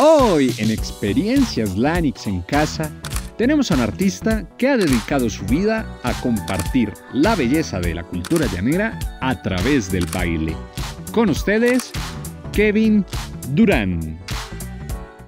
Hoy en Experiencias Lanix en Casa tenemos a un artista que ha dedicado su vida a compartir la belleza de la cultura llanera a través del baile. Con ustedes, Kevin Durán.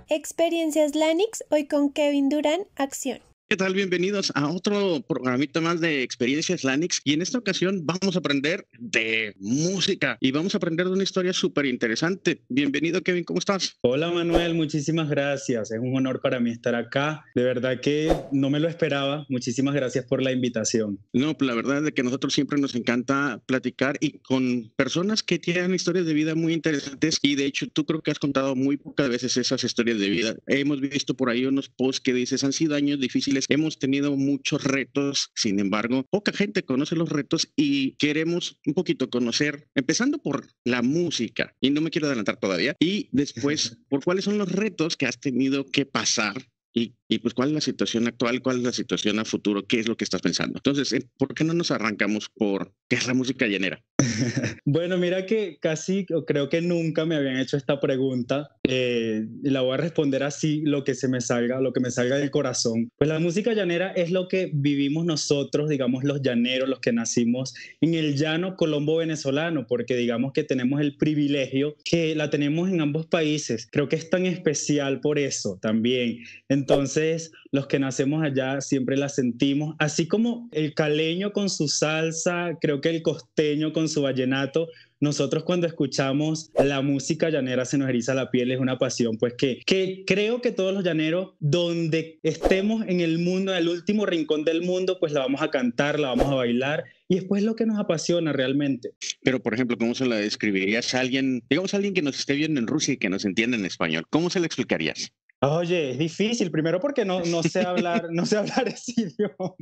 Experiencias Lanix, hoy con Kevin Durán, acción. ¿Qué tal? Bienvenidos a otro programita más de Experiencias Lanix, y en esta ocasión vamos a aprender de música y vamos a aprender de una historia súper interesante. Bienvenido, Kevin, ¿cómo estás? Hola, Manuel, muchísimas gracias. Es un honor para mí estar acá. De verdad que no me lo esperaba. Muchísimas gracias por la invitación. No, la verdad es que a nosotros siempre nos encanta platicar y con personas que tienen historias de vida muy interesantes, y de hecho tú creo que has contado muy pocas veces esas historias de vida. Hemos visto por ahí unos posts que dices, han sido años difíciles, hemos tenido muchos retos, sin embargo, poca gente conoce los retos y queremos un poquito conocer, empezando por la música, y no me quiero adelantar todavía, y después por cuáles son los retos que has tenido que pasar y pues cuál es la situación actual, cuál es la situación a futuro, qué es lo que estás pensando. Entonces, ¿por qué no nos arrancamos por qué es la música llanera? Bueno, mira que casi creo que nunca me habían hecho esta pregunta. La voy a responder así, lo que se me salga, lo que me salga del corazón. Pues la música llanera es lo que vivimos nosotros, digamos los llaneros, los que nacimos en el llano colombo venezolano, porque digamos que tenemos el privilegio que la tenemos en ambos países. Creo que es tan especial por eso también. Entonces, los que nacemos allá siempre la sentimos, así como el caleño con su salsa, creo que el costeño con su vallenato. Nosotros cuando escuchamos la música llanera se nos eriza la piel, es una pasión pues que creo que todos los llaneros, donde estemos en el mundo, en el último rincón del mundo, pues la vamos a cantar, la vamos a bailar, y después lo que nos apasiona realmente. Pero, por ejemplo, ¿cómo se la describirías a alguien, digamos a alguien que nos esté viendo en Rusia y que nos entienda en español? ¿Cómo se la explicarías? Oye, es difícil, primero porque no sé hablar ese idioma.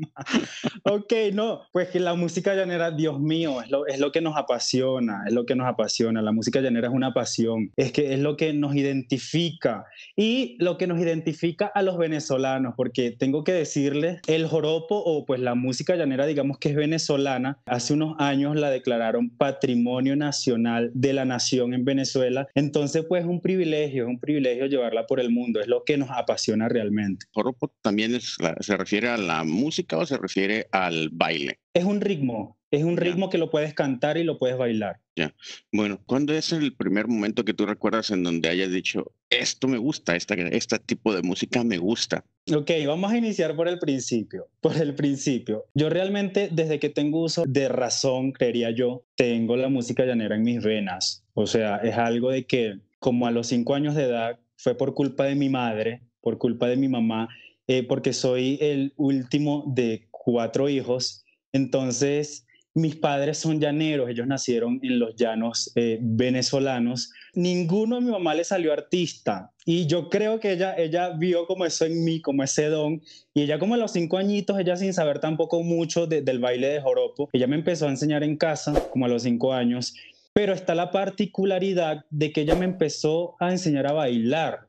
Ok, no, pues que la música llanera, Dios mío, es lo que nos apasiona, es lo que nos apasiona. La música llanera es una pasión, es lo que nos identifica y lo que nos identifica a los venezolanos, porque tengo que decirles, el joropo o pues la música llanera, digamos que es venezolana, hace unos años la declararon Patrimonio Nacional de la Nación en Venezuela, entonces pues es un privilegio llevarla por el mundo. Lo que nos apasiona realmente. ¿Joropo también se refiere a la música o se refiere al baile? Es un ritmo que lo puedes cantar y lo puedes bailar. Ya. Bueno, ¿cuándo es el primer momento que tú recuerdas en donde hayas dicho, esto me gusta, este tipo de música me gusta? Ok, vamos a iniciar por el principio. Yo realmente, desde que tengo uso de razón, creería yo, tengo la música llanera en mis venas. O sea, es algo de que, como a los 5 años de edad, fue por culpa de mi madre, por culpa de mi mamá, porque soy el último de 4 hijos. Entonces, mis padres son llaneros, ellos nacieron en los llanos venezolanos. Ninguno de mi mamá le salió artista. Y yo creo que ella vio como eso en mí, como ese don. Y ella como a los 5 añitos, ella sin saber tampoco mucho del baile de joropo, ella me empezó a enseñar en casa, como a los 5 años. Pero está la particularidad de que ella me empezó a enseñar a bailar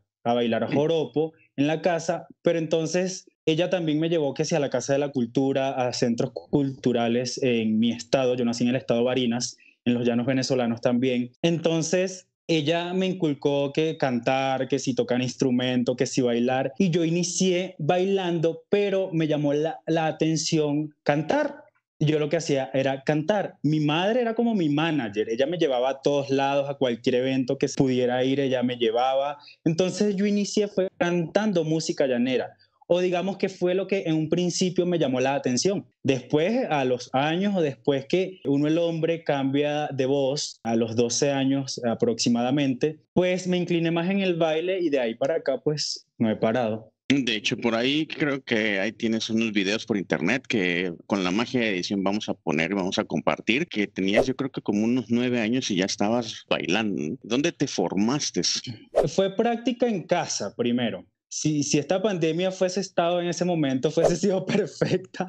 joropo en la casa, pero entonces ella también me llevó que hacia la Casa de la Cultura, a centros culturales en mi estado. Yo nací en el estado Barinas, en los llanos venezolanos también. Entonces ella me inculcó que cantar, que si tocar instrumento, que si bailar. Y yo inicié bailando, pero me llamó la atención cantar. Yo lo que hacía era cantar. Mi madre era como mi manager. Ella me llevaba a todos lados, a cualquier evento que pudiera ir, ella me llevaba. Entonces yo inicié fue cantando música llanera. O digamos que fue lo que en un principio me llamó la atención. Después, a los años o después que uno, el hombre, cambia de voz, a los 12 años aproximadamente, pues me incliné más en el baile y de ahí para acá pues no he parado. De hecho, por ahí creo que ahí tienes unos videos por internet que con la magia de edición vamos a poner y vamos a compartir, que tenías yo creo que como unos 9 años y ya estabas bailando. ¿Dónde te formaste? Fue práctica en casa primero. Si esta pandemia fuese estado en ese momento, fuese sido perfecta,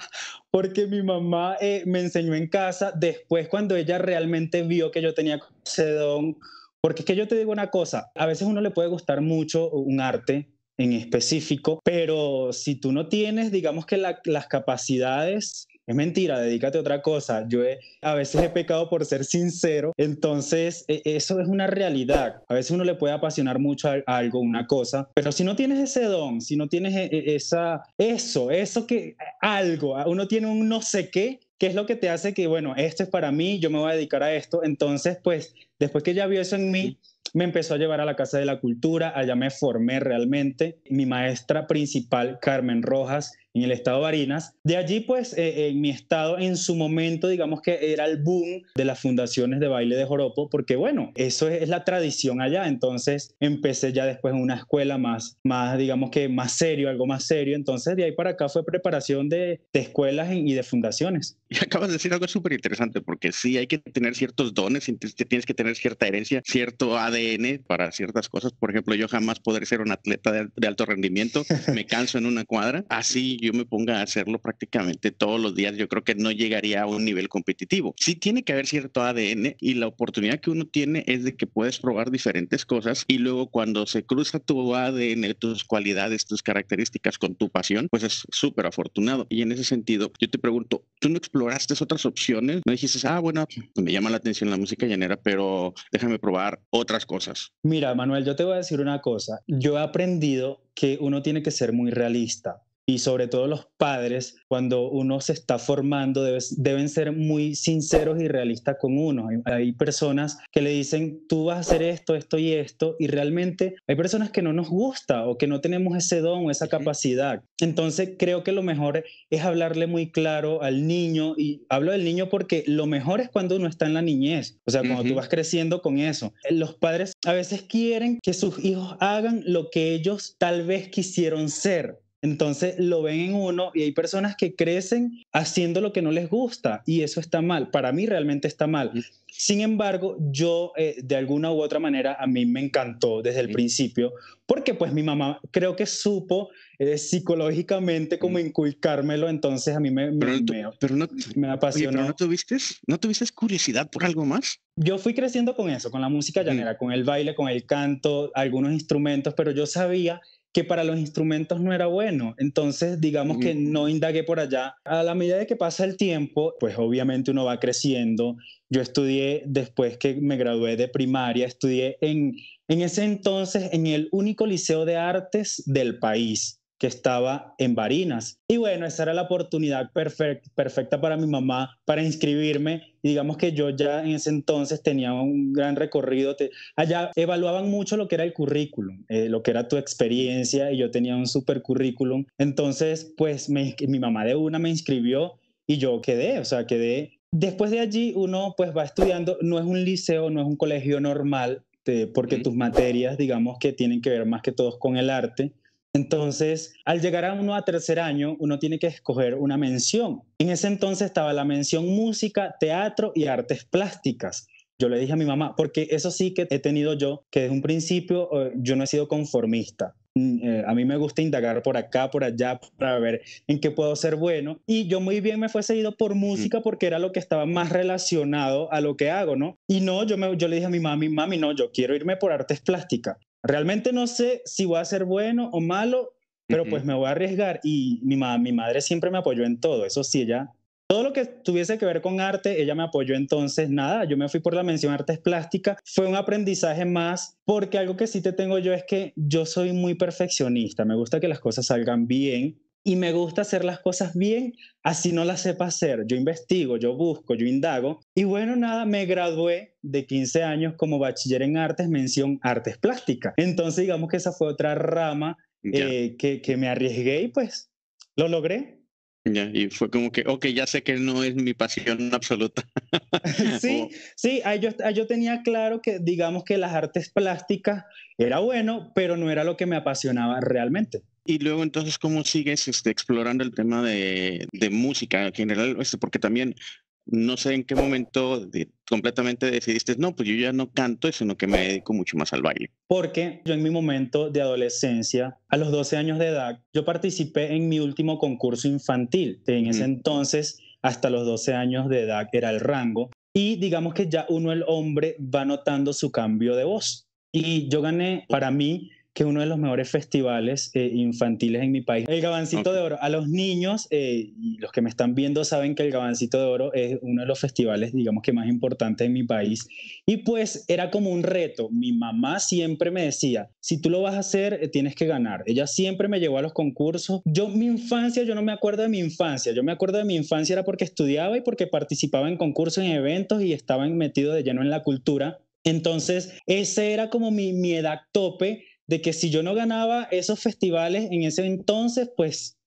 porque mi mamá me enseñó en casa. Después, cuando ella realmente vio que yo tenía ese don, porque es que yo te digo una cosa, a veces uno le puede gustar mucho un arte, en específico, pero si tú no tienes, digamos que las capacidades, es mentira, dedícate a otra cosa. Yo a veces he pecado por ser sincero, entonces eso es una realidad. A veces uno le puede apasionar mucho a algo, una cosa, pero si no tienes ese don, si no tienes eso que algo, uno tiene un no sé qué es lo que te hace que, bueno, esto es para mí, yo me voy a dedicar a esto. Entonces, pues, después que ella vio eso en mí, me empezó a llevar a la Casa de la Cultura, allá me formé realmente. Mi maestra principal, Carmen Rojas, en el estado de Barinas. De allí, pues, en mi estado, en su momento, digamos que era el boom de las fundaciones de baile de joropo, porque, bueno, eso es la tradición allá. Entonces, empecé ya después en una escuela más digamos que más serio, algo más serio. Entonces, de ahí para acá fue preparación de escuelas y de fundaciones. Y acabas de decir algo súper interesante, porque sí, hay que tener ciertos dones, tienes que tener cierta herencia, cierto ADN para ciertas cosas. Por ejemplo, yo jamás podré ser un atleta de alto rendimiento, me canso en una cuadra, así yo me ponga a hacerlo prácticamente todos los días, yo creo que no llegaría a un nivel competitivo. Sí tiene que haber cierto ADN, y la oportunidad que uno tiene es de que puedes probar diferentes cosas, y luego cuando se cruza tu ADN, tus cualidades, tus características con tu pasión, pues es súper afortunado. Y en ese sentido, yo te pregunto, ¿tú no exploraste otras opciones? ¿No dijiste, bueno, me llama la atención la música llanera, pero déjame probar otras cosas? Mira, Manuel, yo te voy a decir una cosa. Yo he aprendido que uno tiene que ser muy realista. Y sobre todo los padres, cuando uno se está formando, deben ser muy sinceros y realistas con uno. Hay personas que le dicen, tú vas a hacer esto, esto y esto, y realmente hay personas que no nos gusta o que no tenemos ese don o esa capacidad. Entonces creo que lo mejor es hablarle muy claro al niño, y hablo del niño porque lo mejor es cuando uno está en la niñez, o sea, cuando tú vas creciendo con eso. Los padres a veces quieren que sus hijos hagan lo que ellos tal vez quisieron ser. Entonces lo ven en uno, y hay personas que crecen haciendo lo que no les gusta, y eso está mal. Para mí realmente está mal. Sin embargo, yo de alguna u otra manera, a mí me encantó desde el principio, porque pues mi mamá creo que supo psicológicamente como inculcármelo, entonces a mí me apasionó. Oye, ¿pero no tuviste curiosidad por algo más? Yo fui creciendo con eso, con la música llanera, con el baile, con el canto, algunos instrumentos, pero yo sabía que para los instrumentos no era bueno. Entonces, digamos que no indagué por allá. A la medida de que pasa el tiempo, pues obviamente uno va creciendo. Yo estudié, después que me gradué de primaria, estudié en ese entonces en el único liceo de artes del país, que estaba en Barinas. Y bueno, esa era la oportunidad perfecta para mi mamá, para inscribirme. Y digamos que yo ya en ese entonces tenía un gran recorrido. Allá evaluaban mucho lo que era el currículum, lo que era tu experiencia, y yo tenía un super currículum. Entonces, pues mi mamá de una me inscribió y yo quedé. Después de allí uno pues va estudiando. No es un liceo, no es un colegio normal, porque tus materias, digamos que tienen que ver más que todos con el arte. Entonces, al llegar a tercer año, uno tiene que escoger una mención. En ese entonces estaba la mención música, teatro y artes plásticas. Yo le dije a mi mamá, porque eso sí que he tenido yo, que desde un principio yo no he sido conformista. A mí me gusta indagar por acá, por allá, para ver en qué puedo ser bueno. Y yo muy bien me fue seguido por música, porque era lo que estaba más relacionado a lo que hago, ¿no? Y no, yo le dije a mi mami, no, yo quiero irme por artes plásticas. Realmente no sé si voy a ser bueno o malo, pero pues me voy a arriesgar. Y mi madre siempre me apoyó en todo. Eso sí, ella, todo lo que tuviese que ver con arte, ella me apoyó. Entonces, nada, yo me fui por la mención artes plásticas. Fue un aprendizaje más, porque algo que sí te tengo yo es que yo soy muy perfeccionista. Me gusta que las cosas salgan bien, y me gusta hacer las cosas bien, así no las sepa hacer. Yo investigo, yo busco, yo indago. Y bueno, nada, me gradué de 15 años como bachiller en artes, mención artes plásticas. Entonces, digamos que esa fue otra rama que me arriesgué, y pues lo logré. Ya, y fue como que, ok, ya sé que no es mi pasión absoluta. Sí, yo tenía claro que, digamos que las artes plásticas era bueno, pero no era lo que me apasionaba realmente. Y luego entonces, ¿cómo sigues explorando el tema de música en general? Porque también no sé en qué momento completamente decidiste, no, pues yo ya no canto, sino que me dedico mucho más al baile. Porque yo en mi momento de adolescencia, a los 12 años de edad, yo participé en mi último concurso infantil. En ese entonces, hasta los 12 años de edad era el rango. Y digamos que ya uno, el hombre, va notando su cambio de voz. Y yo gané, para mí, que es uno de los mejores festivales infantiles en mi país. El Gabancito de Oro. A los niños, los que me están viendo saben que el Gabancito de Oro es uno de los festivales, digamos, que más importantes en mi país. Y pues era como un reto. Mi mamá siempre me decía, si tú lo vas a hacer, tienes que ganar. Ella siempre me llevó a los concursos. Yo no me acuerdo de mi infancia. Yo me acuerdo de mi infancia era porque estudiaba y porque participaba en concursos, en eventos y estaba metido de lleno en la cultura. Entonces, esa era como mi edad tope de que si yo no ganaba esos festivales en ese entonces, pues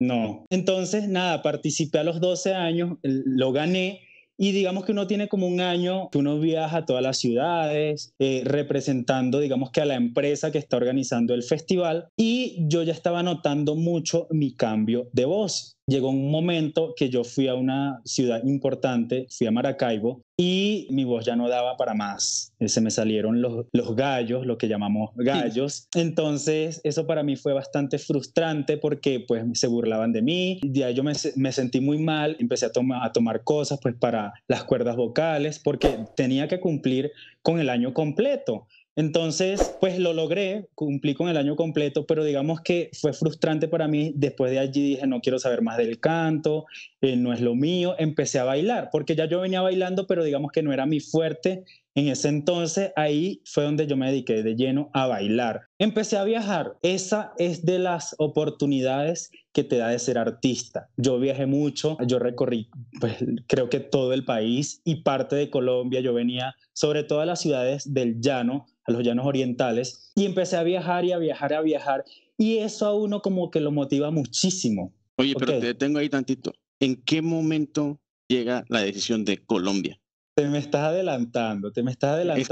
no. Entonces, nada, participé a los 12 años, lo gané. Y digamos que uno tiene como un año que uno viaja a todas las ciudades representando, digamos que a la empresa que está organizando el festival. Y yo ya estaba notando mucho mi cambio de voz. Llegó un momento que yo fui a una ciudad importante, fui a Maracaibo, y mi voz ya no daba para más. Se me salieron los gallos, lo que llamamos gallos. Sí. Entonces, eso para mí fue bastante frustrante porque pues, se burlaban de mí. De ahí yo me sentí muy mal. Empecé a tomar cosas pues, para las cuerdas vocales porque tenía que cumplir con el año completo. Entonces, pues lo logré, cumplí con el año completo, pero digamos que fue frustrante para mí. Después de allí dije, no quiero saber más del canto, no es lo mío. Empecé a bailar, porque ya yo venía bailando, pero digamos que no era mi fuerte. En ese entonces, ahí fue donde yo me dediqué de lleno a bailar. Empecé a viajar. Esa es de las oportunidades que te da de ser artista. Yo viajé mucho, yo recorrí, pues, creo que todo el país y parte de Colombia. Yo venía sobre todo a las ciudades del llano, a los llanos orientales, y empecé a viajar y a viajar, a viajar. Y eso a uno como que lo motiva muchísimo. Oye, pero te detengo ahí tantito. ¿En qué momento llega la decisión de Colombia? Te me estás adelantando. Es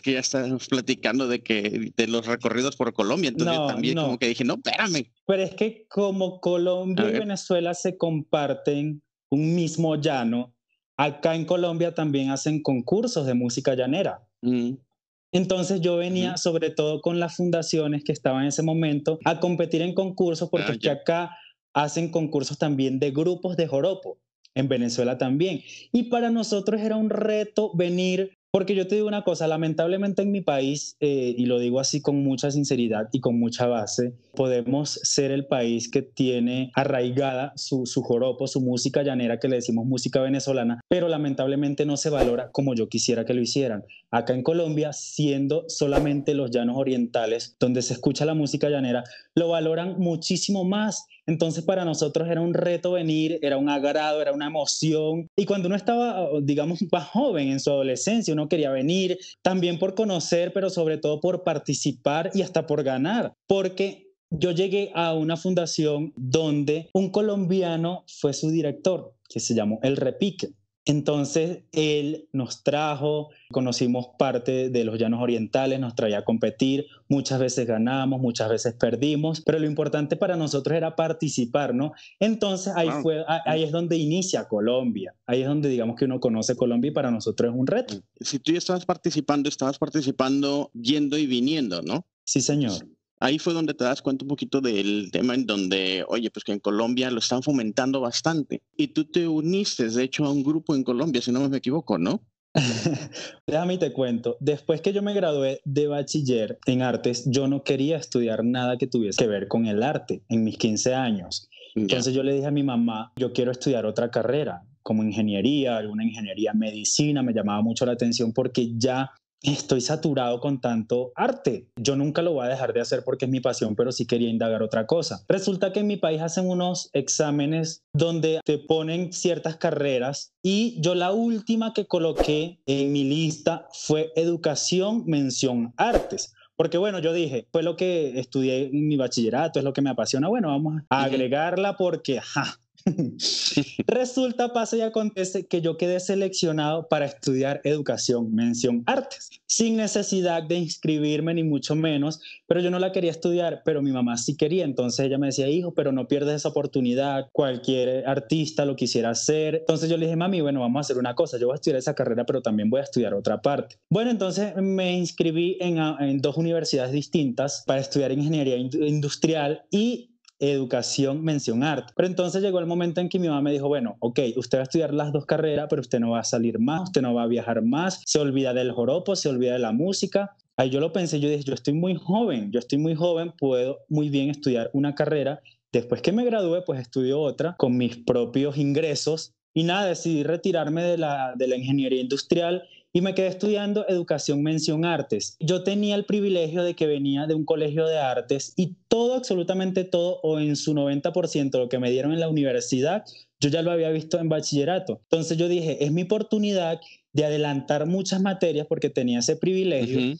que ya estás platicando de los recorridos por Colombia, entonces como que dije, no, espérame. Pero es que como Colombia y Venezuela se comparten un mismo llano, acá en Colombia también hacen concursos de música llanera. Entonces yo venía sobre todo con las fundaciones que estaban en ese momento a competir en concursos porque es que acá hacen concursos también de grupos de joropo. En Venezuela también. Y para nosotros era un reto venir, porque yo te digo una cosa, lamentablemente en mi país, y lo digo así con mucha sinceridad y con mucha base, podemos ser el país que tiene arraigada su joropo, su música llanera, que le decimos música venezolana, pero lamentablemente no se valora como yo quisiera que lo hicieran. Acá en Colombia, siendo solamente los llanos orientales, donde se escucha la música llanera, lo valoran muchísimo más. Entonces para nosotros era un reto venir, era un agrado, era una emoción. Y cuando uno estaba, digamos, más joven en su adolescencia, uno quería venir también por conocer, pero sobre todo por participar y hasta por ganar. Porque yo llegué a una fundación donde un colombiano fue su director, que se llamó El Repique. Entonces él nos trajo, conocimos parte de los llanos orientales, nos traía a competir, muchas veces ganamos, muchas veces perdimos, pero lo importante para nosotros era participar, ¿no? Entonces ahí es donde inicia Colombia, ahí es donde digamos que uno conoce Colombia y para nosotros es un reto. Si tú ya estabas participando yendo y viniendo, ¿no? Sí, señor. Ahí fue donde te das cuenta un poquito del tema en donde, oye, pues que en Colombia lo están fomentando bastante. Y tú te uniste, de hecho, a un grupo en Colombia, si no me equivoco, ¿no? Déjame te cuento. Después que yo me gradué de bachiller en artes, yo no quería estudiar nada que tuviese que ver con el arte en mis 15 años. Entonces yo le dije a mi mamá, yo quiero estudiar otra carrera, como ingeniería, alguna ingeniería, medicina. Me llamaba mucho la atención porque ya estoy saturado con tanto arte. Yo nunca lo voy a dejar de hacer porque es mi pasión, pero sí quería indagar otra cosa. Resulta que en mi país hacen unos exámenes donde te ponen ciertas carreras y yo la última que coloqué en mi lista fue educación, mención artes. Porque bueno, yo dije, fue lo que estudié en mi bachillerato, es lo que me apasiona. Bueno, vamos a agregarla porque Resulta, pasa y acontece que yo quedé seleccionado para estudiar educación, mención artes, sin necesidad de inscribirme ni mucho menos, pero yo no la quería estudiar, pero mi mamá sí quería. Entonces ella me decía, hijo, pero no pierdes esa oportunidad, cualquier artista lo quisiera hacer. Entonces yo le dije, mami, bueno, vamos a hacer una cosa, yo voy a estudiar esa carrera, pero también voy a estudiar otra parte. Bueno, entonces me inscribí en dos universidades distintas para estudiar ingeniería industrial y educación, mención arte. Pero entonces llegó el momento en que mi mamá me dijo, bueno, ok, usted va a estudiar las dos carreras, pero usted no va a salir más, usted no va a viajar más, se olvida del joropo, se olvida de la música. Ahí yo lo pensé, yo dije, yo estoy muy joven, puedo muy bien estudiar una carrera. Después que me gradué, pues estudio otra con mis propios ingresos. Y nada, decidí retirarme de la ingeniería industrial y me quedé estudiando educación mención artes. Yo tenía el privilegio de que venía de un colegio de artes y todo, absolutamente todo, o en su 90% lo que me dieron en la universidad, yo ya lo había visto en bachillerato. Entonces yo dije, es mi oportunidad de adelantar muchas materias porque tenía ese privilegio. Uh-huh.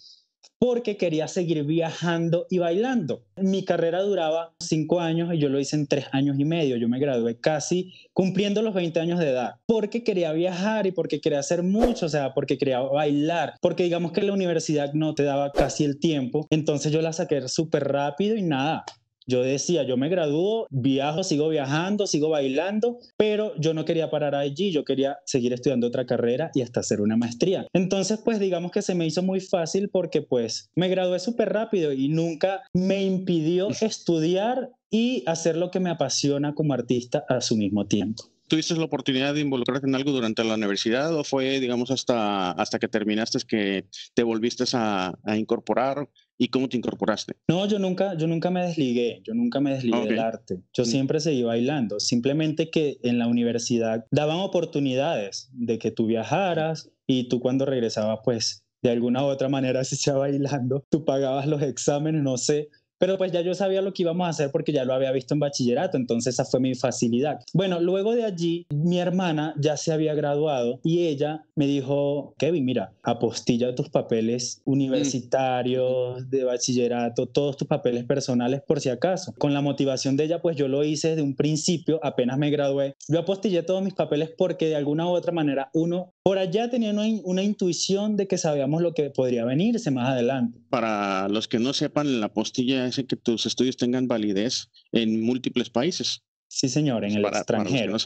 Porque quería seguir viajando y bailando. Mi carrera duraba 5 años y yo lo hice en 3 años y medio. Yo me gradué casi cumpliendo los 20 años de edad. Porque quería viajar y porque quería hacer mucho, o sea, porque quería bailar. Porque digamos que la universidad no te daba casi el tiempo. Entonces yo la saqué súper rápido y nada. Yo decía, yo me gradúo, viajo, sigo viajando, sigo bailando, pero yo no quería parar allí, yo quería seguir estudiando otra carrera y hasta hacer una maestría. Entonces, pues digamos que se me hizo muy fácil porque pues me gradué súper rápido y nunca me impidió estudiar y hacer lo que me apasiona como artista a su mismo tiempo. ¿Tuviste la oportunidad de involucrarte en algo durante la universidad o fue, digamos, hasta que terminaste que te volviste a incorporar? ¿Y cómo te incorporaste? No, yo nunca me desligué okay. del arte. Yo siempre seguí bailando, simplemente que en la universidad daban oportunidades de que tú viajaras y tú cuando regresabas, pues, de alguna u otra manera, si sea bailando, tú pagabas los exámenes, no sé. Pero pues ya yo sabía lo que íbamos a hacer porque ya lo había visto en bachillerato, entonces esa fue mi facilidad. Bueno, luego de allí, mi hermana ya se había graduado y ella me dijo, Kevin, mira, apostilla tus papeles universitarios, de bachillerato, todos tus papeles personales por si acaso. Con la motivación de ella, pues yo lo hice desde un principio, apenas me gradué. Yo apostillé todos mis papeles porque de alguna u otra manera uno... Por allá tenía una intuición de que sabíamos lo que podría venirse más adelante. Para los que no sepan, la apostilla es que tus estudios tengan validez en múltiples países. Sí, señor, en el extranjero.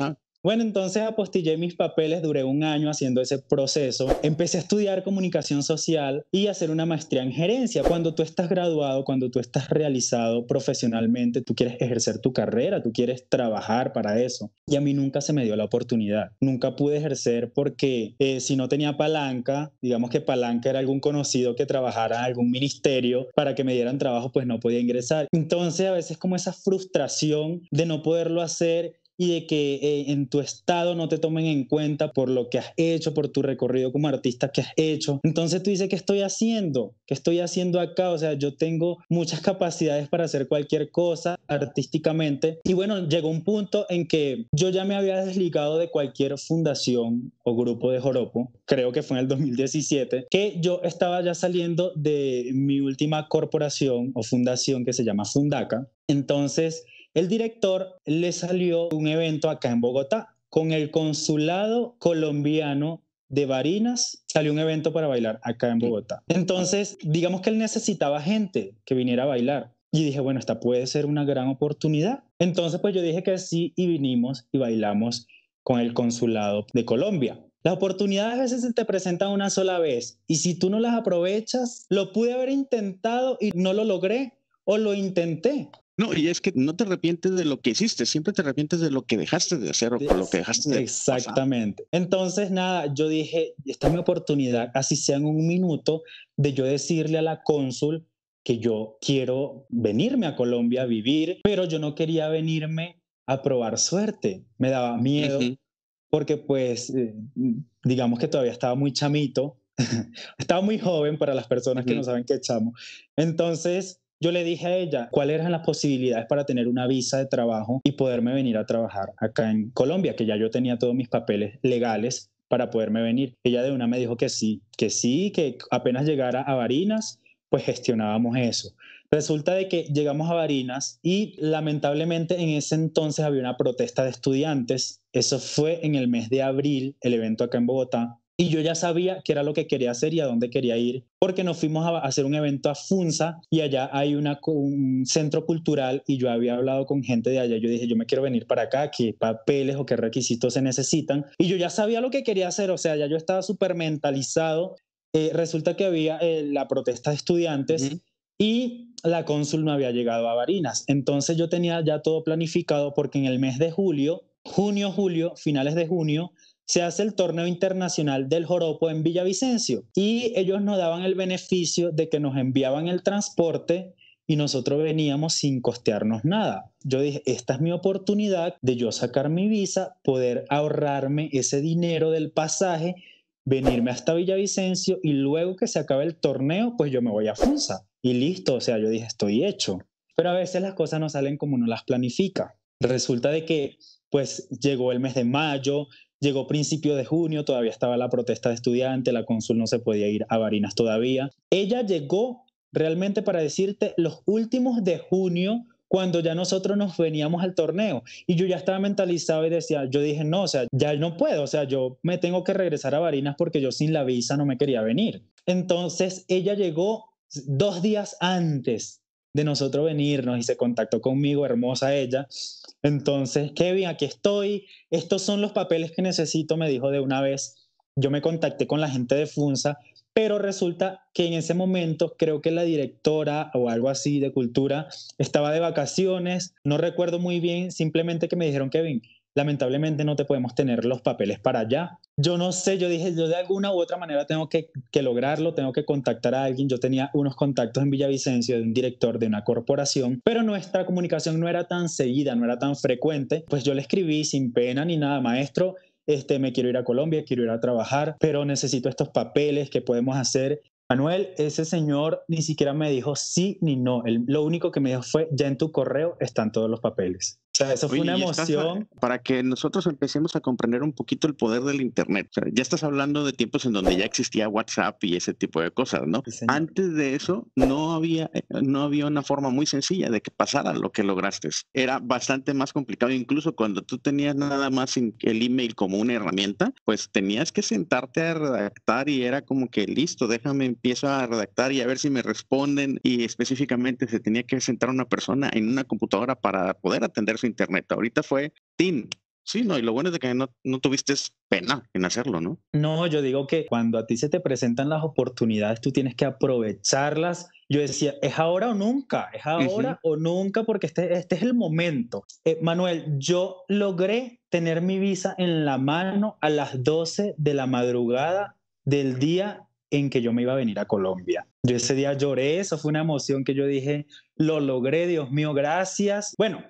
Bueno, entonces apostillé mis papeles, duré 1 año haciendo ese proceso. Empecé a estudiar comunicación social y hacer una maestría en gerencia. Cuando tú estás graduado, cuando tú estás realizado profesionalmente, tú quieres ejercer tu carrera, tú quieres trabajar para eso. Y a mí nunca se me dio la oportunidad. Nunca pude ejercer porque si no tenía palanca, digamos que palanca era algún conocido que trabajara en algún ministerio para que me dieran trabajo, pues no podía ingresar. Entonces a veces como esa frustración de no poderlo hacer y de que en tu estado no te tomen en cuenta por lo que has hecho, por tu recorrido como artista que has hecho. Entonces tú dices, ¿qué estoy haciendo? ¿Qué estoy haciendo acá? O sea, yo tengo muchas capacidades para hacer cualquier cosa artísticamente. Y bueno, llegó un punto en que yo ya me había desligado de cualquier fundación o grupo de joropo, creo que fue en el 2017, que yo estaba ya saliendo de mi última corporación o fundación que se llama Fundaca. Entonces... El director le salió un evento acá en Bogotá con el consulado colombiano de Barinas, salió un evento para bailar acá en Bogotá. Entonces, digamos que él necesitaba gente que viniera a bailar. Y dije, bueno, esta puede ser una gran oportunidad. Entonces, pues yo dije que sí y vinimos y bailamos con el consulado de Colombia. Las oportunidades a veces se te presentan una sola vez y si tú no las aprovechas, lo pude haber intentado y no lo logré o lo intenté. No, y es que no te arrepientes de lo que hiciste, siempre te arrepientes de lo que dejaste de hacer o lo que dejaste de hacer. Exactamente. Pasar. Entonces, nada, yo dije, esta es mi oportunidad, así sea en 1 minuto, de yo decirle a la cónsul que yo quiero venirme a Colombia a vivir, pero yo no quería venirme a probar suerte. Me daba miedo porque, pues, digamos que todavía estaba muy chamito, estaba muy joven para las personas que no saben qué chamo. Entonces... Yo le dije a ella cuáles eran las posibilidades para tener una visa de trabajo y poderme venir a trabajar acá en Colombia, que ya yo tenía todos mis papeles legales para poderme venir. Ella de una me dijo que sí, que apenas llegara a Barinas, pues gestionábamos eso. Resulta de que llegamos a Barinas y lamentablemente en ese entonces había una protesta de estudiantes. Eso fue en el mes de abril, el evento acá en Bogotá. Y yo ya sabía qué era lo que quería hacer y a dónde quería ir, porque nos fuimos a hacer un evento a Funza y allá hay un centro cultural y yo había hablado con gente de allá. Yo dije, yo me quiero venir para acá, qué papeles o qué requisitos se necesitan. Y yo ya sabía lo que quería hacer, o sea, ya yo estaba súper mentalizado. Resulta que había la protesta de estudiantes y la cónsul no había llegado a Barinas. Entonces yo tenía ya todo planificado porque en el mes de junio, finales de junio, se hace el torneo internacional del joropo en Villavicencio y ellos nos daban el beneficio de que nos enviaban el transporte y nosotros veníamos sin costearnos nada. Yo dije, esta es mi oportunidad de yo sacar mi visa, poder ahorrarme ese dinero del pasaje, venirme hasta Villavicencio y luego que se acabe el torneo, pues yo me voy a Funza. Y listo, o sea, yo dije, estoy hecho. Pero a veces las cosas no salen como uno las planifica. Resulta de que, pues, llegó el mes de mayo, llegó principio de junio, todavía estaba la protesta de estudiantes, la cónsul no se podía ir a Barinas todavía. Ella llegó realmente, para decirte, los últimos de junio, cuando ya nosotros nos veníamos al torneo. Y yo ya estaba mentalizado y decía, yo dije, no, o sea, ya no puedo, o sea, yo me tengo que regresar a Barinas porque yo sin la visa no me quería venir. Entonces ella llegó 2 días antes de nosotros venirnos y se contactó conmigo, hermosa ella. Entonces, Kevin, aquí estoy, estos son los papeles que necesito, me dijo de una vez. Yo me contacté con la gente de Funza, pero resulta que en ese momento creo que la directora o algo así de cultura estaba de vacaciones, no recuerdo muy bien, simplemente que me dijeron, Kevin, lamentablemente no te podemos tener los papeles para allá. Yo no sé, yo dije, yo de alguna u otra manera tengo que lograrlo, tengo que contactar a alguien. Yo tenía unos contactos en Villavicencio de un director de una corporación, pero nuestra comunicación no era tan seguida, no era tan frecuente. Pues yo le escribí sin pena ni nada, maestro, me quiero ir a Colombia, quiero ir a trabajar, pero necesito estos papeles, ¿qué podemos hacer? Manuel, ese señor ni siquiera me dijo sí ni no. Lo único que me dijo fue, ya en tu correo están todos los papeles. O sea, eso fue una emoción. Para que nosotros empecemos a comprender un poquito el poder del Internet. O sea, ya estás hablando de tiempos en donde ya existía WhatsApp y ese tipo de cosas, ¿no? Sí, antes de eso no había una forma muy sencilla de que pasara lo que lograste. Era bastante más complicado. Incluso cuando tú tenías nada más el email como una herramienta, pues tenías que sentarte a redactar y era como que listo, déjame, empiezo a redactar y a ver si me responden. Y específicamente se tenía que sentar una persona en una computadora para poder atender Internet. Ahorita fue TIN. Sí, no, y lo bueno es de que no tuviste pena en hacerlo, ¿no? No, yo digo que cuando a ti se te presentan las oportunidades, tú tienes que aprovecharlas. Yo decía, es ahora o nunca, es ahora o nunca, porque este es el momento. Manuel, yo logré tener mi visa en la mano a las 12 de la madrugada del día en que yo me iba a venir a Colombia. Yo ese día lloré, eso fue una emoción que yo dije, lo logré, Dios mío, gracias. Bueno,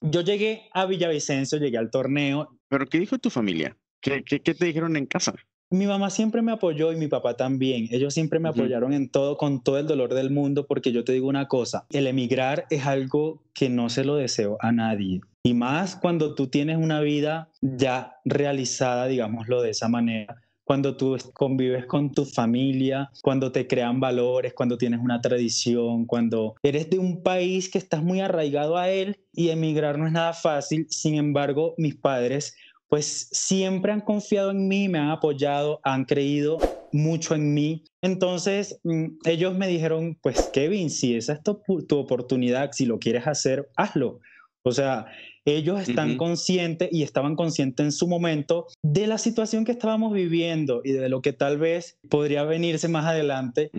yo llegué a Villavicencio, llegué al torneo. ¿Pero qué dijo tu familia? ¿Qué te dijeron en casa? Mi mamá siempre me apoyó y mi papá también. Ellos siempre me apoyaron en todo, con todo el dolor del mundo, porque yo te digo una cosa, el emigrar es algo que no se lo deseo a nadie. Y más cuando tú tienes una vida ya realizada, digámoslo de esa manera, cuando tú convives con tu familia, cuando te crean valores, cuando tienes una tradición, cuando eres de un país que estás muy arraigado a él, y emigrar no es nada fácil. Sin embargo, mis padres pues siempre han confiado en mí, me han apoyado, han creído mucho en mí. Entonces ellos me dijeron, pues Kevin, si esa es tu oportunidad, si lo quieres hacer, hazlo. O sea, ellos están conscientes y estaban conscientes en su momento de la situación que estábamos viviendo y de lo que tal vez podría venirse más adelante.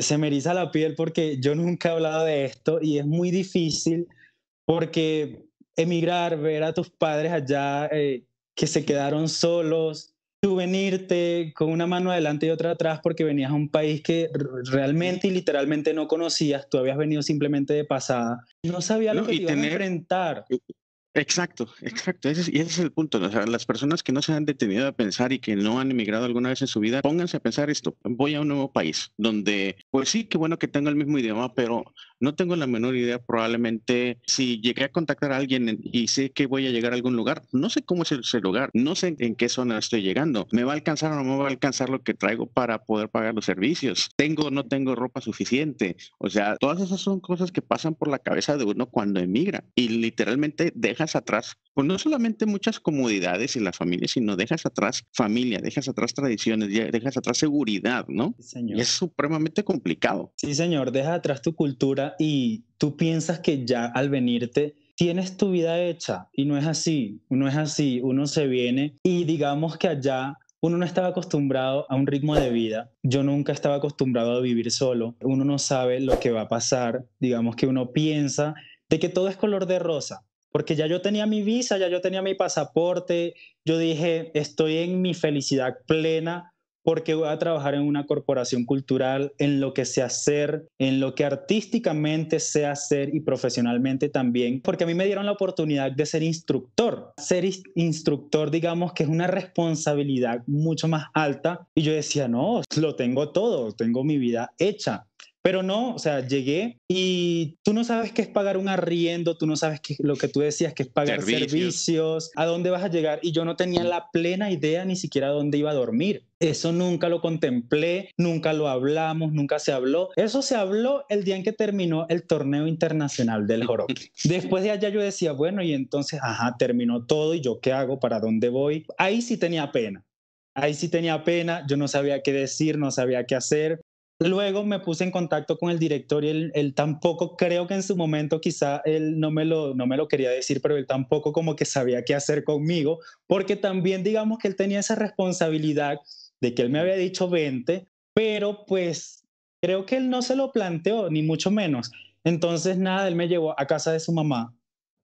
Se me eriza la piel porque yo nunca he hablado de esto y es muy difícil porque emigrar, ver a tus padres allá que se quedaron solos, tú venirte con una mano adelante y otra atrás porque venías a un país que realmente y literalmente no conocías, tú habías venido simplemente de pasada, no sabía lo que te iban a enfrentar. Exacto. Ese es el punto. O sea, las personas que no se han detenido a pensar y que no han emigrado alguna vez en su vida, pónganse a pensar esto. Voy a un nuevo país donde, pues sí, qué bueno que tengo el mismo idioma, pero no tengo la menor idea. Probablemente si llegué a contactar a alguien y sé que voy a llegar a algún lugar, no sé cómo es ese lugar, no sé en qué zona estoy llegando. ¿Me va a alcanzar o no me va a alcanzar lo que traigo para poder pagar los servicios? ¿Tengo o no tengo ropa suficiente? O sea, todas esas son cosas que pasan por la cabeza de uno cuando emigra y literalmente deja atrás, pues no solamente muchas comodidades en la familia, sino dejas atrás familia, dejas atrás tradiciones, dejas atrás seguridad, ¿no? Sí, señor. Y es supremamente complicado. Sí, señor, dejas atrás tu cultura y tú piensas que ya al venirte tienes tu vida hecha y no es así, no es así. Uno se viene y digamos que allá uno no estaba acostumbrado a un ritmo de vida. Yo nunca estaba acostumbrado a vivir solo. Uno no sabe lo que va a pasar. Digamos que uno piensa de que todo es color de rosa. porque ya yo tenía mi visa, ya yo tenía mi pasaporte. Yo dije, estoy en mi felicidad plena porque voy a trabajar en una corporación cultural, en lo que sé hacer, en lo que artísticamente sé hacer y profesionalmente también, porque a mí me dieron la oportunidad de ser instructor. Ser instructor, digamos, que es una responsabilidad mucho más alta, y yo decía, no, lo tengo todo, tengo mi vida hecha. Pero no, o sea, llegué y tú no sabes qué es pagar un arriendo, tú no sabes qué, lo que tú decías, que es pagar servicios, a dónde vas a llegar. Y yo no tenía la plena idea ni siquiera dónde iba a dormir. Eso nunca lo contemplé, nunca lo hablamos, nunca se habló. Eso se habló el día en que terminó el torneo internacional del joropo. Después de allá yo decía, bueno, y entonces, ajá, terminó todo, ¿y yo qué hago? ¿Para dónde voy? Ahí sí tenía pena. Ahí sí tenía pena, yo no sabía qué decir, no sabía qué hacer. Luego me puse en contacto con el director y él tampoco, creo que en su momento quizá él no me lo quería decir, pero él tampoco como que sabía qué hacer conmigo, porque también digamos que él tenía esa responsabilidad de que él me había dicho 20, pero pues creo que él no se lo planteó, ni mucho menos. Entonces nada, él me llevó a casa de su mamá.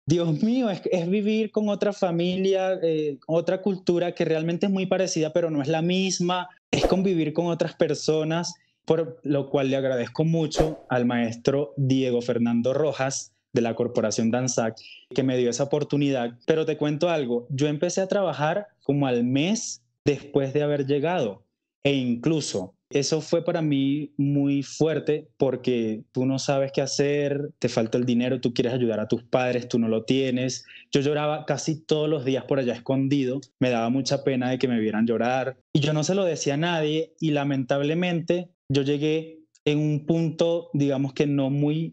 Dios mío, es vivir con otra familia, otra cultura que realmente es muy parecida, pero no es la misma, es convivir con otras personas. Por lo cual le agradezco mucho al maestro Diego Fernando Rojas de la Corporación Danzac, que me dio esa oportunidad. Pero te cuento algo, yo empecé a trabajar como al mes después de haber llegado, e incluso eso fue para mí muy fuerte, porque tú no sabes qué hacer, te falta el dinero, tú quieres ayudar a tus padres, tú no lo tienes. Yo lloraba casi todos los días por allá escondido, me daba mucha pena de que me vieran llorar y yo no se lo decía a nadie, y lamentablemente yo llegué en un punto, digamos que no muy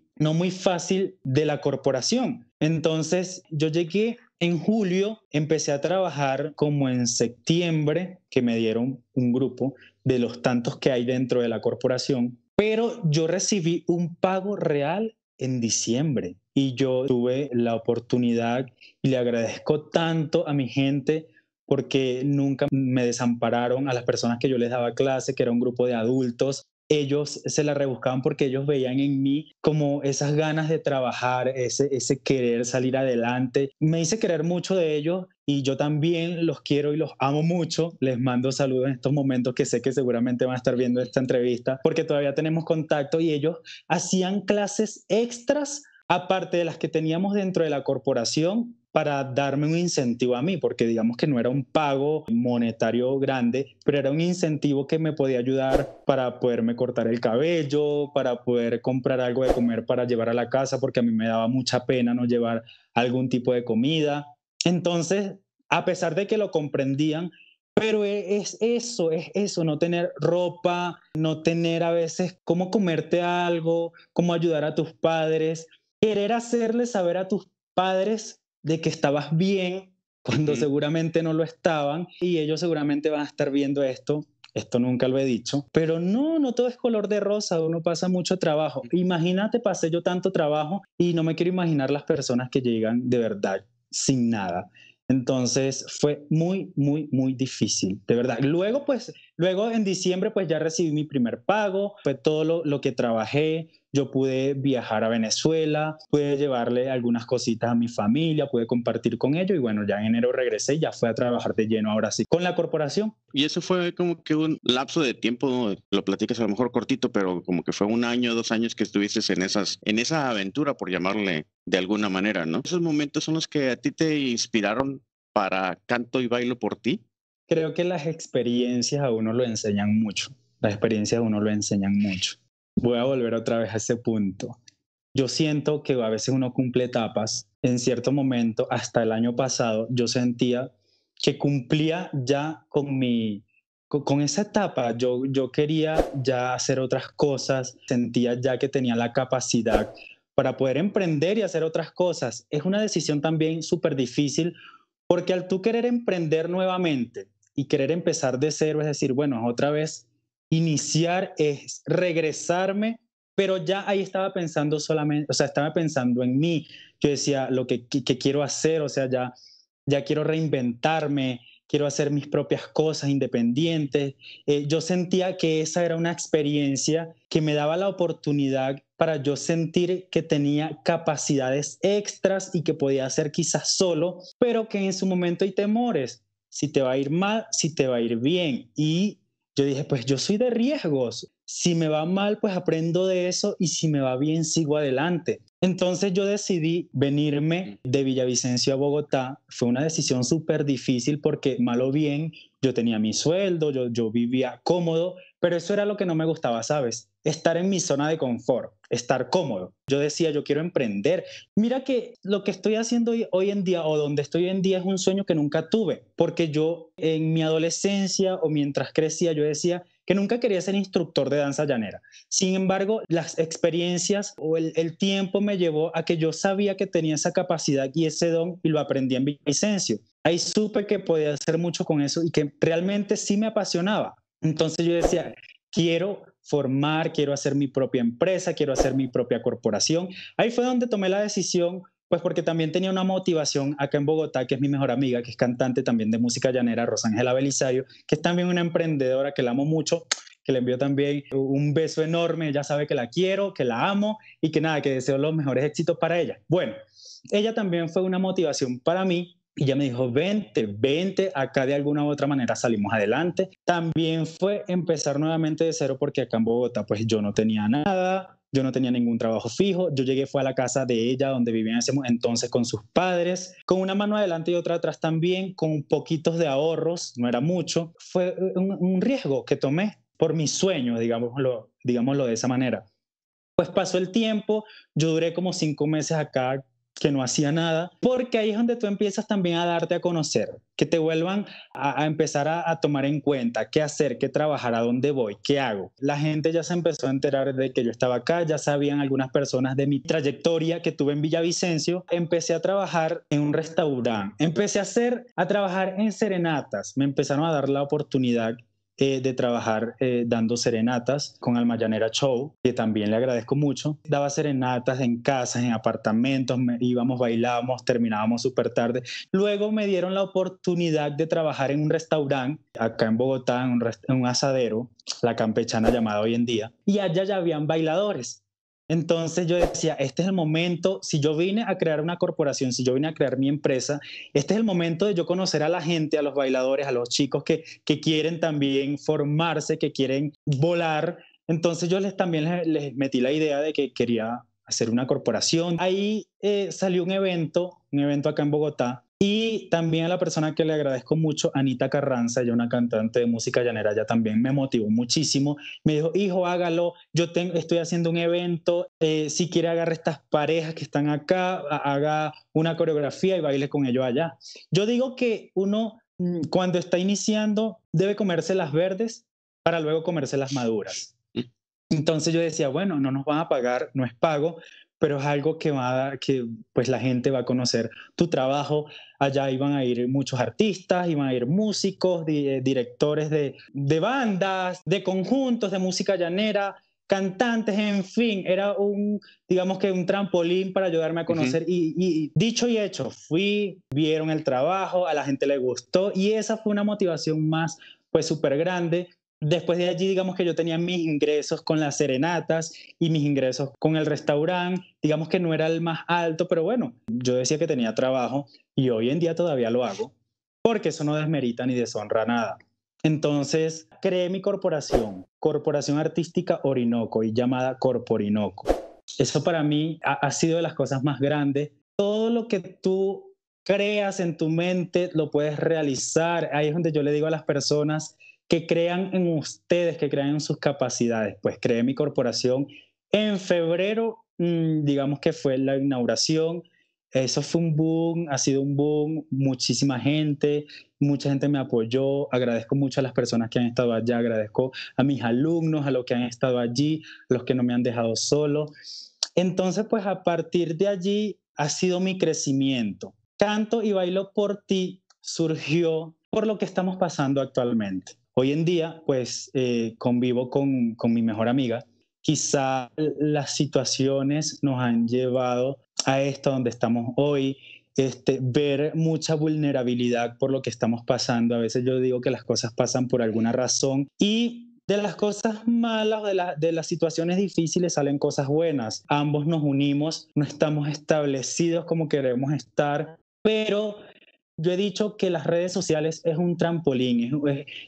fácil de la corporación. Entonces yo llegué en julio, empecé a trabajar como en septiembre, que me dieron un grupo de los tantos que hay dentro de la corporación, pero yo recibí un pago real en diciembre y yo tuve la oportunidad y le agradezco tanto a mi gente, porque nunca me desampararon. A las personas que yo les daba clase, que era un grupo de adultos, ellos se la rebuscaban porque ellos veían en mí como esas ganas de trabajar, ese querer salir adelante. Me hice querer mucho de ellos y yo también los quiero y los amo mucho. Les mando saludos en estos momentos, que sé que seguramente van a estar viendo esta entrevista, porque todavía tenemos contacto y ellos hacían clases extras aparte de las que teníamos dentro de la corporación, para darme un incentivo a mí, porque digamos que no era un pago monetario grande, pero era un incentivo que me podía ayudar para poderme cortar el cabello, para poder comprar algo de comer para llevar a la casa, porque a mí me daba mucha pena no llevar algún tipo de comida. Entonces, a pesar de que lo comprendían, pero es eso, no tener ropa, no tener a veces cómo comerte algo, cómo ayudar a tus padres, querer hacerles saber a tus padres de que estabas bien cuando seguramente no lo estaban, y ellos seguramente van a estar viendo esto nunca lo he dicho, pero no todo es color de rosa, uno pasa mucho trabajo. Imagínate, pasé yo tanto trabajo y no me quiero imaginar las personas que llegan de verdad sin nada. Entonces fue muy, muy, muy difícil, de verdad. Luego en diciembre pues ya recibí mi primer pago, fue todo lo que trabajé. Yo pude viajar a Venezuela, pude llevarle algunas cositas a mi familia, pude compartir con ellos y bueno, ya en enero regresé y ya fui a trabajar de lleno ahora sí con la corporación. Y eso fue como que un lapso de tiempo, ¿no? Lo platicas a lo mejor cortito, pero como que fue un año, 2 años que estuviste en esa aventura, por llamarle de alguna manera, ¿no? ¿Esos momentos son los que a ti te inspiraron para Canto y Bailo por ti? Creo que las experiencias a uno lo enseñan mucho. Voy a volver otra vez a ese punto. Yo siento que a veces uno cumple etapas. En cierto momento, hasta el año pasado, yo sentía que cumplía ya con esa etapa. Yo quería ya hacer otras cosas, sentía ya que tenía la capacidad para poder emprender y hacer otras cosas. Es una decisión también súper difícil, porque al tú querer emprender nuevamente y querer empezar de cero, es decir, bueno, otra vez iniciar, es regresarme, pero ya ahí estaba pensando solamente, o sea, estaba pensando en mí. Yo decía lo que quiero hacer, o sea, ya quiero reinventarme, quiero hacer mis propias cosas independientes. Yo sentía que esa era una experiencia que me daba la oportunidad para yo sentir que tenía capacidades extras y que podía hacer quizás solo, pero que en su momento hay temores, si te va a ir mal, si te va a ir bien. Y yo dije, pues yo soy de riesgos, si me va mal, pues aprendo de eso, y si me va bien, sigo adelante. Entonces yo decidí venirme de Villavicencio a Bogotá. Fue una decisión súper difícil porque mal o bien yo tenía mi sueldo, yo vivía cómodo, pero eso era lo que no me gustaba, ¿sabes? Estar en mi zona de confort, estar cómodo. Yo decía, yo quiero emprender. Mira que lo que estoy haciendo hoy en día, o donde estoy hoy en día, es un sueño que nunca tuve, porque yo en mi adolescencia o mientras crecía, yo decía que nunca quería ser instructor de danza llanera. Sin embargo, las experiencias o el tiempo me llevó a que yo sabía que tenía esa capacidad y ese don, y lo aprendí en Villavicencio. Ahí supe que podía hacer mucho con eso y que realmente sí me apasionaba. Entonces yo decía, quiero formar, quiero hacer mi propia empresa, quiero hacer mi propia corporación. Ahí fue donde tomé la decisión, pues porque también tenía una motivación acá en Bogotá, que es mi mejor amiga, que es cantante también de música llanera, Rosángela Belisario, que es también una emprendedora que la amo mucho, que le envío también un beso enorme. Ella sabe que la quiero, que la amo y que nada, que deseo los mejores éxitos para ella. Bueno, ella también fue una motivación para mí. Y ella me dijo, vente, acá de alguna u otra manera salimos adelante. También fue empezar nuevamente de cero, porque acá en Bogotá pues yo no tenía nada, yo no tenía ningún trabajo fijo. Yo llegué, fue a la casa de ella donde vivían en ese entonces con sus padres, con una mano adelante y otra atrás también, con poquitos de ahorros, no era mucho. Fue un riesgo que tomé por mis sueños, digámoslo de esa manera. Pues pasó el tiempo, yo duré como 5 meses acá, que no hacía nada, porque ahí es donde tú empiezas también a darte a conocer, que te vuelvan a empezar a tomar en cuenta qué hacer, qué trabajar, a dónde voy, qué hago. La gente ya se empezó a enterar de que yo estaba acá, ya sabían algunas personas de mi trayectoria que tuve en Villavicencio. Empecé a trabajar en un restaurante, empecé a trabajar en serenatas, me empezaron a dar la oportunidad de trabajar dando serenatas con Alma Llanera Show, que también le agradezco mucho. Daba serenatas en casas, en apartamentos, íbamos, bailábamos, terminábamos súper tarde. Luego me dieron la oportunidad de trabajar en un restaurante acá en Bogotá, en un asadero, La Campechana llamada hoy en día, y allá ya habían bailadores. Entonces yo decía, este es el momento, si yo vine a crear una corporación, si yo vine a crear mi empresa, este es el momento de yo conocer a la gente, a los bailadores, a los chicos que quieren también formarse, que quieren volar. Entonces yo también les metí la idea de que quería hacer una corporación. Ahí salió un evento acá en Bogotá, y también a la persona que le agradezco mucho, Anita Carranza, ella una cantante de música llanera, ella también me motivó muchísimo. Me dijo, hijo, hágalo, estoy haciendo un evento, si quiere agarre estas parejas que están acá, haga una coreografía y baile con ellos allá. Yo digo que uno cuando está iniciando debe comerse las verdes para luego comerse las maduras. Entonces yo decía, bueno, no nos van a pagar, no es pago, pero es algo que pues la gente va a conocer tu trabajo. Allá iban a ir muchos artistas, iban a ir músicos, directores de bandas, de conjuntos de música llanera, cantantes, en fin, era digamos que un trampolín para ayudarme a conocer. Uh-huh. Y dicho y hecho, fui, vieron el trabajo, a la gente le gustó, y esa fue una motivación más, pues, súper grande. Después de allí, digamos que yo tenía mis ingresos con las serenatas y mis ingresos con el restaurante. Digamos que no era el más alto, pero bueno, yo decía que tenía trabajo, y hoy en día todavía lo hago, porque eso no desmerita ni deshonra nada. Entonces creé mi corporación, Corporación Artística Orinoco, y llamada Corporinoco. Eso para mí ha sido de las cosas más grandes. Todo lo que tú creas en tu mente lo puedes realizar. Ahí es donde yo le digo a las personas que crean en ustedes, que crean en sus capacidades. Pues creé mi corporación en febrero, digamos que fue la inauguración. Eso fue un boom, ha sido un boom, mucha gente me apoyó. Agradezco mucho a las personas que han estado allá, agradezco a mis alumnos, a los que han estado allí, a los que no me han dejado solo. Entonces, pues a partir de allí ha sido mi crecimiento. Canto y Bailo por Ti surgió por lo que estamos pasando actualmente. Hoy en día, pues, convivo con mi mejor amiga. Quizá las situaciones nos han llevado a esto donde estamos hoy, ver mucha vulnerabilidad por lo que estamos pasando. A veces yo digo que las cosas pasan por alguna razón, y De las cosas malas, de las situaciones difíciles salen cosas buenas. Ambos nos unimos, no estamos establecidos como queremos estar, pero yo he dicho que las redes sociales es un trampolín,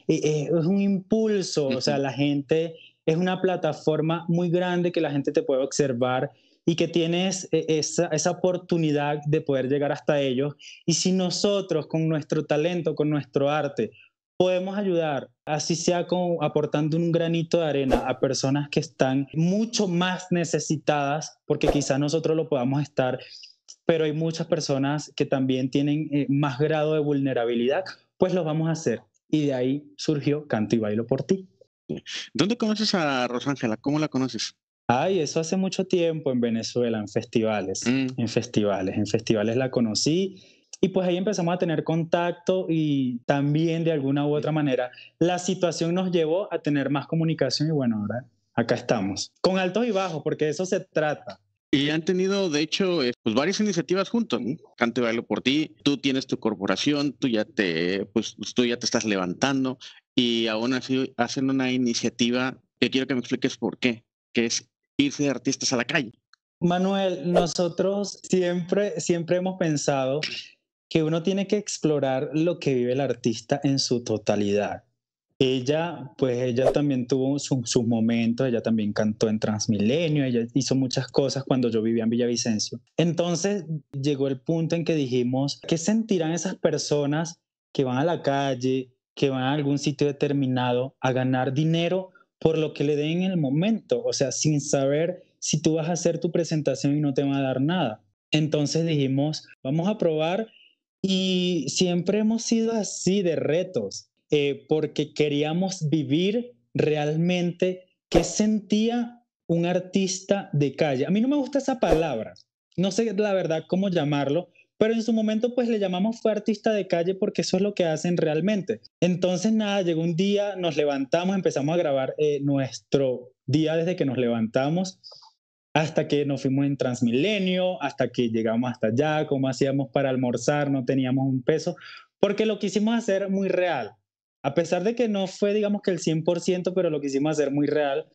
es un impulso. O sea, la gente es una plataforma muy grande que la gente te puede observar y que tienes esa oportunidad de poder llegar hasta ellos. Y si nosotros, con nuestro talento, con nuestro arte, podemos ayudar, así sea como aportando un granito de arena a personas que están mucho más necesitadas, porque quizás nosotros lo podamos estar, pero hay muchas personas que también tienen más grado de vulnerabilidad, pues lo vamos a hacer. Y de ahí surgió Canto y Bailo por Ti. ¿Dónde conoces a Rosángela? ¿Cómo la conoces? Ay, eso hace mucho tiempo en Venezuela, en festivales. En festivales la conocí. Y pues ahí empezamos a tener contacto y también de alguna u otra manera la situación nos llevó a tener más comunicación y bueno, ahora acá estamos. Con altos y bajos, porque de eso se trata. Y han tenido, de hecho, pues varias iniciativas juntos, ¿no? Canto y Bailo por Ti, tú tienes tu corporación, tú ya te estás levantando y aún así hacen una iniciativa que quiero que me expliques por qué, que es irse de artistas a la calle. Manuel, nosotros siempre hemos pensado que uno tiene que explorar lo que vive el artista en su totalidad. Ella también tuvo sus momentos, ella también cantó en Transmilenio, ella hizo muchas cosas cuando yo vivía en Villavicencio. Entonces llegó el punto en que dijimos, ¿qué sentirán esas personas que van a la calle, que van a algún sitio determinado a ganar dinero por lo que le den en el momento? O sea, sin saber si tú vas a hacer tu presentación y no te van a dar nada. Entonces dijimos, vamos a probar. Y siempre hemos sido así de retos, porque queríamos vivir realmente qué sentía un artista de calle. A mí no me gusta esa palabra, no sé la verdad cómo llamarlo, pero en su momento pues le llamamos fue artista de calle porque eso es lo que hacen realmente. Entonces nada, llegó un día, nos levantamos, empezamos a grabar nuestro día desde que nos levantamos, hasta que nos fuimos en Transmilenio, hasta que llegamos hasta allá, cómo hacíamos para almorzar, no teníamos un peso, porque lo quisimos hacer muy real. A pesar de que no fue, digamos, que el 100%, pero lo quisimos hacer muy real,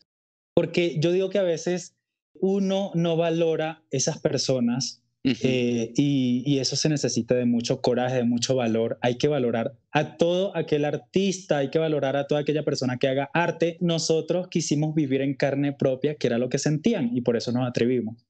porque yo digo que a veces uno no valora esas personas. Uh-huh. Y eso se necesita de mucho coraje, de mucho valor. Hay que valorar a todo aquel artista, hay que valorar a toda aquella persona que haga arte. Nosotros quisimos vivir en carne propia, que era lo que sentían, y por eso nos atrevimos.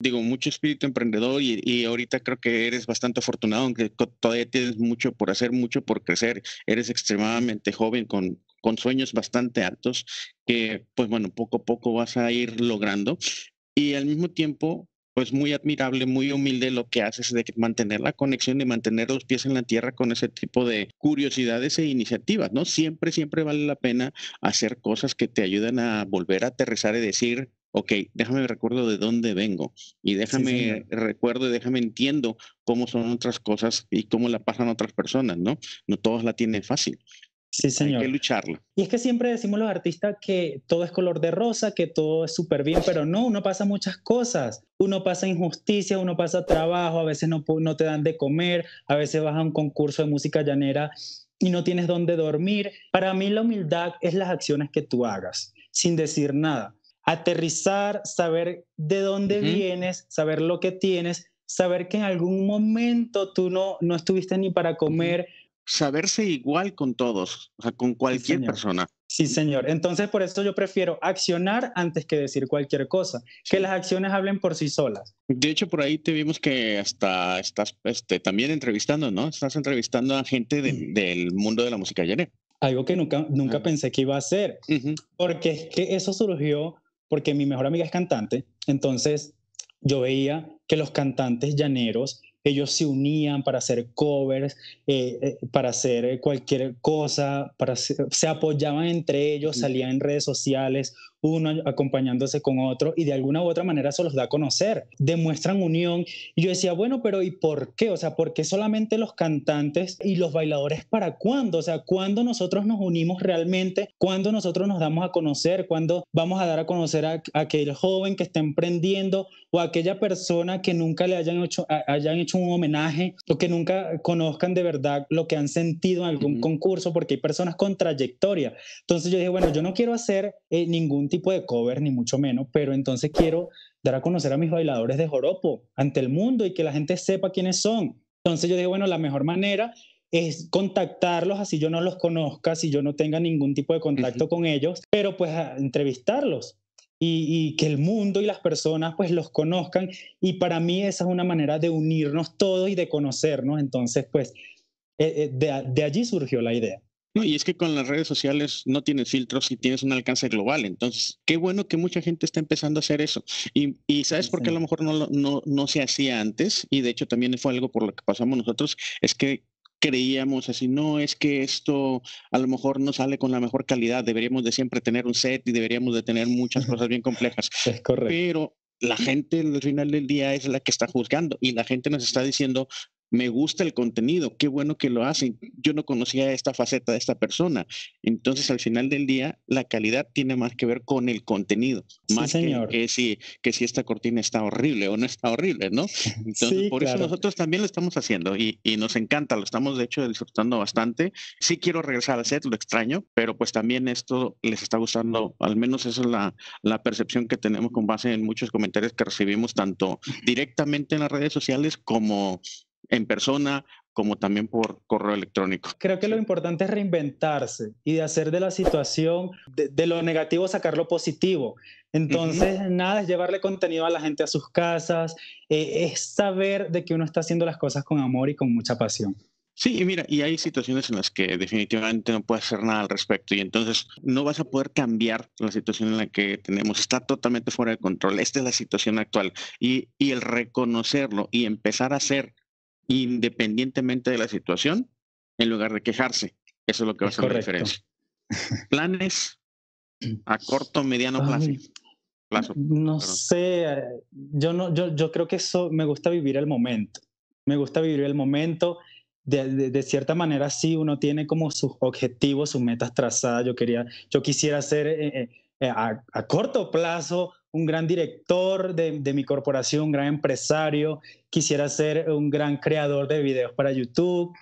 Digo, mucho espíritu emprendedor y ahorita creo que eres bastante afortunado, aunque todavía tienes mucho por hacer, mucho por crecer. Eres extremadamente joven con sueños bastante altos que, pues bueno, poco a poco vas a ir logrando. Y al mismo tiempo, pues muy admirable, muy humilde lo que haces de mantener la conexión y mantener los pies en la tierra con ese tipo de curiosidades e iniciativas, ¿no? Siempre vale la pena hacer cosas que te ayudan a volver a aterrizar y decir, ok, déjame recuerdo de dónde vengo y déjame recuerdo y déjame entiendo cómo son otras cosas y cómo la pasan otras personas, ¿no? No todos la tienen fácil. Sí, señor. Hay que lucharla. Y es que siempre decimos los artistas que todo es color de rosa, que todo es súper bien, pero no, uno pasa muchas cosas. Uno pasa injusticia, uno pasa trabajo, a veces no te dan de comer, a veces vas a un concurso de música llanera y no tienes dónde dormir. Para mí la humildad es las acciones que tú hagas, sin decir nada. Aterrizar, saber de dónde vienes, saber lo que tienes, saber que en algún momento tú no estuviste ni para comer, saberse igual con todos, o sea, con cualquier persona. Sí, señor. Entonces, por eso yo prefiero accionar antes que decir cualquier cosa. Sí. Que las acciones hablen por sí solas. De hecho, por ahí te vimos que hasta estás también entrevistando, ¿no? Estás entrevistando a gente del mundo de la música llanera. Algo que nunca pensé que iba a hacer. Uh-huh. Porque es que eso surgió porque mi mejor amiga es cantante. Entonces, yo veía que los cantantes llaneros, ellos se unían para hacer covers, para hacer cualquier cosa, se apoyaban entre ellos, salían en redes sociales, uno acompañándose con otro y de alguna u otra manera se los da a conocer, demuestran unión. Y yo decía, bueno, pero ¿y por qué? O sea, ¿por qué solamente los cantantes y los bailadores para cuándo? O sea, ¿cuándo nosotros nos unimos realmente? ¿Cuándo nosotros nos damos a conocer? ¿Cuándo vamos a dar a conocer a aquel joven que está emprendiendo o a aquella persona que nunca le hayan hecho un homenaje o que nunca conozcan de verdad lo que han sentido en algún concurso? Porque hay personas con trayectoria. Entonces yo dije, bueno, yo no quiero hacer ningún tipo de cover, ni mucho menos, pero entonces quiero dar a conocer a mis bailadores de joropo ante el mundo y que la gente sepa quiénes son. Entonces yo dije, bueno, la mejor manera es contactarlos, así yo no los conozca, si yo no tenga ningún tipo de contacto con ellos, pero pues a entrevistarlos y que el mundo y las personas pues los conozcan, y para mí esa es una manera de unirnos todos y de conocernos. Entonces pues de allí surgió la idea. No, y es que con las redes sociales no tienes filtros y tienes un alcance global. Entonces, qué bueno que mucha gente está empezando a hacer eso. Y ¿sabes por qué a lo mejor no se hacía antes? Y de hecho también fue algo por lo que pasamos nosotros, es que creíamos así, no, es que esto a lo mejor no sale con la mejor calidad, deberíamos de siempre tener un set y deberíamos de tener muchas cosas bien complejas. Es correcto. Pero la gente al final del día es la que está juzgando y la gente nos está diciendo, me gusta el contenido, qué bueno que lo hacen, yo no conocía esta faceta de esta persona. Entonces al final del día la calidad tiene más que ver con el contenido, más que si esta cortina está horrible o no está horrible, ¿no? Entonces por eso nosotros también lo estamos haciendo y nos encanta, lo estamos de hecho disfrutando bastante. Sí quiero regresar al set, lo extraño, pero pues también esto les está gustando, al menos esa es la percepción que tenemos con base en muchos comentarios que recibimos tanto directamente en las redes sociales como en persona, como también por correo electrónico. Creo que lo importante es reinventarse y de hacer de la situación, de lo negativo, sacar lo positivo. Entonces, nada, es llevarle contenido a la gente a sus casas, es saber de que uno está haciendo las cosas con amor y con mucha pasión. Sí, y mira, y hay situaciones en las que definitivamente no puedes hacer nada al respecto y entonces no vas a poder cambiar la situación en la que tenemos. Está totalmente fuera de control. Esta es la situación actual y el reconocerlo y empezar a hacer independientemente de la situación, en lugar de quejarse. Eso es lo que va a ser la diferencia. ¿Planes a corto, mediano plazo? No sé, yo creo que eso, me gusta vivir el momento. Me gusta vivir el momento. De cierta manera, sí, uno tiene como sus objetivos, sus metas trazadas. Yo quisiera ser a corto plazo un gran director de mi corporación, un gran empresario, quisiera ser un gran creador de videos para YouTube,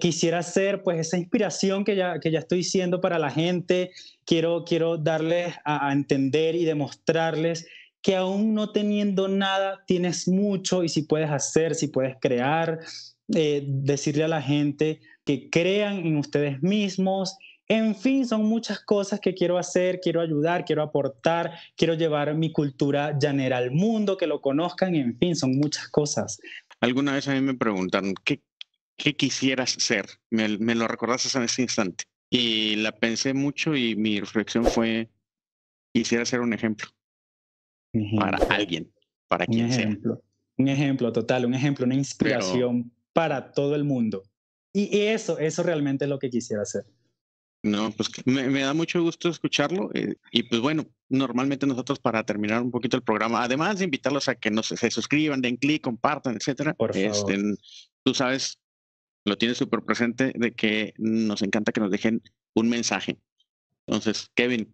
quisiera ser pues esa inspiración que ya estoy siendo para la gente. Quiero darles a entender y demostrarles que aún no teniendo nada, tienes mucho y si puedes hacer, si puedes crear, decirle a la gente que crean en ustedes mismos. En fin, son muchas cosas que quiero hacer, quiero ayudar, quiero aportar, quiero llevar mi cultura llanera al mundo, que lo conozcan, en fin, son muchas cosas. Alguna vez a mí me preguntaron, ¿qué quisieras ser? Me lo recordaste en ese instante. Y la pensé mucho y mi reflexión fue, quisiera ser un ejemplo. Para alguien, para quien sea. Un ejemplo total, un ejemplo, una inspiración para todo el mundo. Y eso realmente es lo que quisiera hacer. No, pues me da mucho gusto escucharlo y pues bueno, normalmente nosotros para terminar un poquito el programa, además de invitarlos a que se suscriban, den clic, compartan, etcétera, por favor. Tú sabes, lo tienes súper presente de que nos encanta que nos dejen un mensaje. Entonces, Kevin,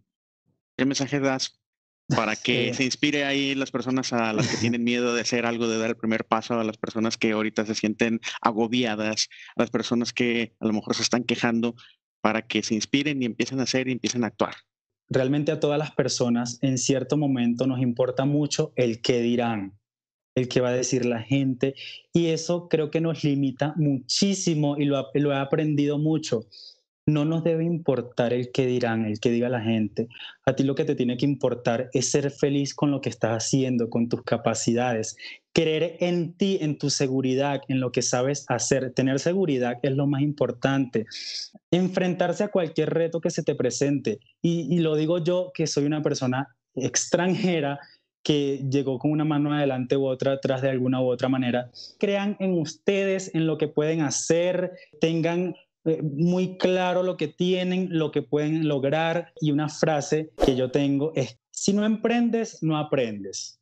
¿qué mensaje das para que se inspire ahí las personas a las que tienen miedo de hacer algo, de dar el primer paso, a las personas que ahorita se sienten agobiadas, a las personas que a lo mejor se están quejando, para que se inspiren y empiecen a hacer y empiecen a actuar? Realmente a todas las personas en cierto momento nos importa mucho el qué dirán, el qué va a decir la gente, y eso creo que nos limita muchísimo y lo he aprendido mucho. No nos debe importar el qué dirán, el qué diga la gente. A ti lo que te tiene que importar es ser feliz con lo que estás haciendo, con tus capacidades, creer en ti, en tu seguridad, en lo que sabes hacer. Tener seguridad es lo más importante. Enfrentarse a cualquier reto que se te presente. Y lo digo yo, que soy una persona extranjera que llegó con una mano adelante u otra atrás de alguna u otra manera. Crean en ustedes, en lo que pueden hacer, tengan muy claro lo que tienen, lo que pueden lograr. Y una frase que yo tengo es: si no emprendes, no aprendes.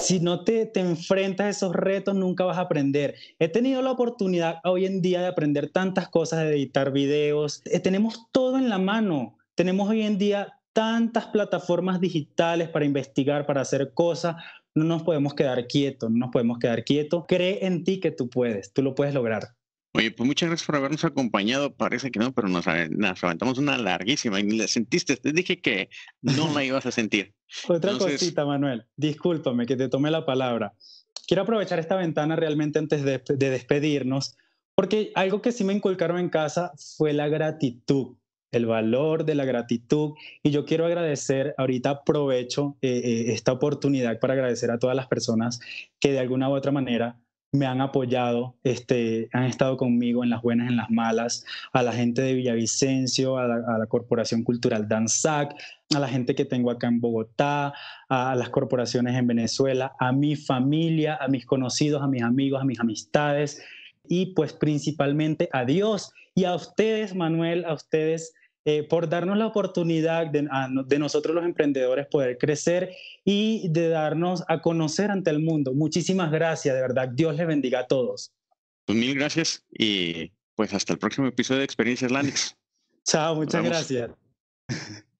Si no te enfrentas a esos retos, nunca vas a aprender. He tenido la oportunidad hoy en día de aprender tantas cosas, de editar videos. Tenemos todo en la mano. Tenemos hoy en día tantas plataformas digitales para investigar, para hacer cosas. No nos podemos quedar quietos, no nos podemos quedar quietos. Cree en ti que tú puedes, tú lo puedes lograr. Oye, pues muchas gracias por habernos acompañado. Parece que no, pero nos aventamos una larguísima y ni la sentiste. Te dije que no la ibas a sentir. Otra cosita, Manuel. Discúlpame que te tomé la palabra. Quiero aprovechar esta ventana realmente antes de despedirnos, porque algo que sí me inculcaron en casa fue la gratitud, el valor de la gratitud. Y yo quiero agradecer, ahorita aprovecho esta oportunidad para agradecer a todas las personas que de alguna u otra manera me han apoyado, han estado conmigo en las buenas, en las malas, a la gente de Villavicencio, a la Corporación Cultural Danzac, a la gente que tengo acá en Bogotá, a las corporaciones en Venezuela, a mi familia, a mis conocidos, a mis amigos, a mis amistades, y pues principalmente a Dios y a ustedes, Manuel, a ustedes, por darnos la oportunidad de nosotros los emprendedores poder crecer y de darnos a conocer ante el mundo. Muchísimas gracias, de verdad. Dios les bendiga a todos. Pues mil gracias y pues hasta el próximo episodio de Experiencias Lanix. Chao, muchas gracias.